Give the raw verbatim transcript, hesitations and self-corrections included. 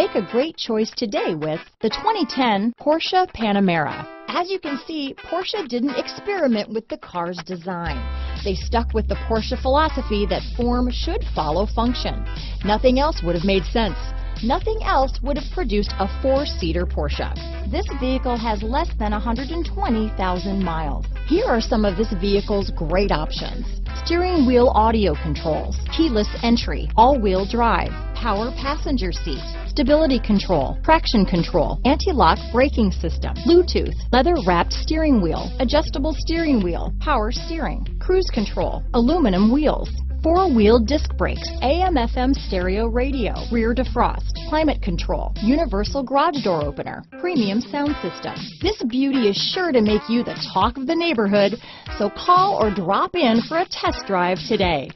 Make a great choice today with the twenty ten Porsche Panamera. As you can see, Porsche didn't experiment with the car's design. They stuck with the Porsche philosophy that form should follow function. Nothing else would have made sense. Nothing else would have produced a four-seater Porsche. This vehicle has less than one hundred twenty thousand miles. Here are some of this vehicle's great options. Steering wheel audio controls, keyless entry, all-wheel drive, power passenger seat, stability control, traction control, anti-lock braking system, Bluetooth, leather-wrapped steering wheel, adjustable steering wheel, power steering, cruise control, aluminum wheels, four-wheel disc brakes, A M F M stereo radio, rear defrost, climate control, universal garage door opener, premium sound system. This beauty is sure to make you the talk of the neighborhood, so call or drop in for a test drive today.